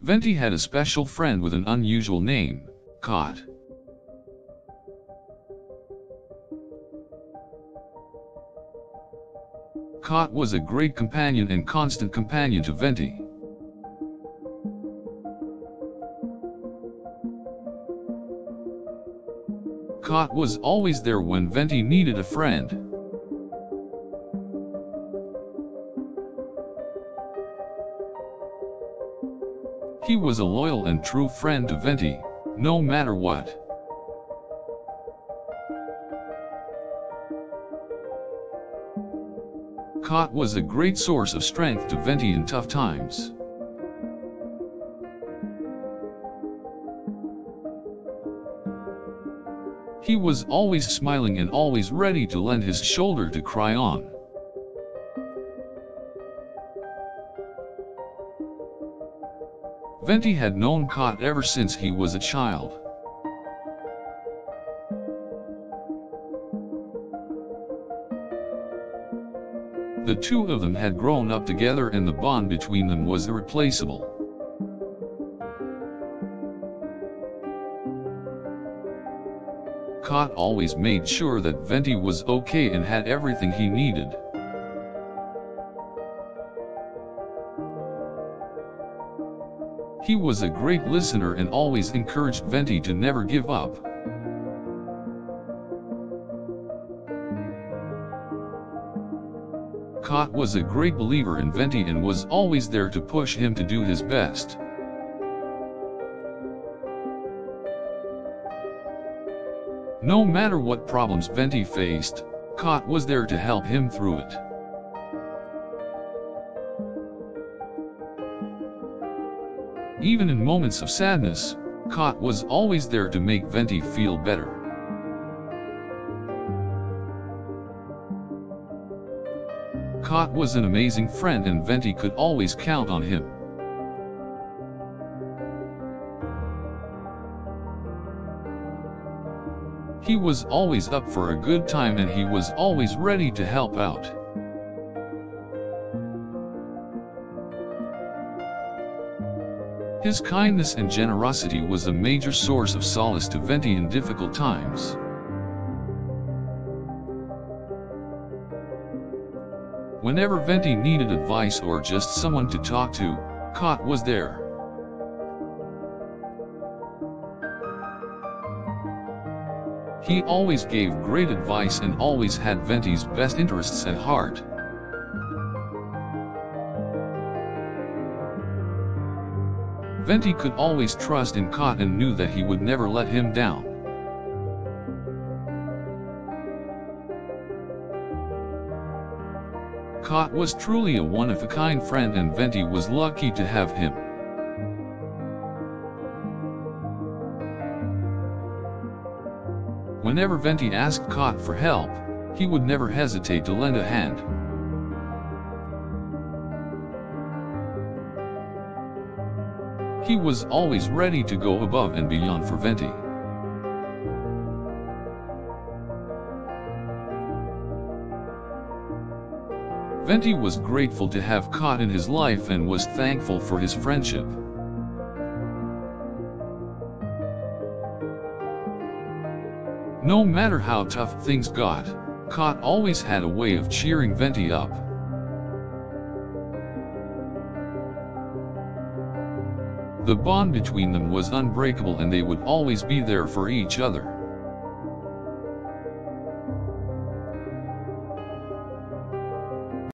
Venti had a special friend with an unusual name, Kot. Kot was a great companion and constant companion to Venti. Kot was always there when Venti needed a friend. He was a loyal and true friend to Venti, no matter what. Kot was a great source of strength to Venti in tough times. He was always smiling and always ready to lend his shoulder to cry on. Venti had known Kot ever since he was a child. The two of them had grown up together, and the bond between them was irreplaceable. Kot always made sure that Venti was okay and had everything he needed. He was a great listener and always encouraged Venti to never give up. Kot was a great believer in Venti and was always there to push him to do his best. No matter what problems Venti faced, Kot was there to help him through it. Even in moments of sadness, Kot was always there to make Venti feel better. Kot was an amazing friend, and Venti could always count on him. He was always up for a good time, and he was always ready to help out. His kindness and generosity was a major source of solace to Venti in difficult times. Whenever Venti needed advice or just someone to talk to, Kot was there. He always gave great advice and always had Venti's best interests at heart. Venti could always trust in Kot and knew that he would never let him down. Kot was truly a one-of-a-kind friend, and Venti was lucky to have him. Whenever Venti asked Kot for help, he would never hesitate to lend a hand. He was always ready to go above and beyond for Venti. Venti was grateful to have Kot in his life and was thankful for his friendship. No matter how tough things got, Kot always had a way of cheering Venti up. The bond between them was unbreakable, and they would always be there for each other.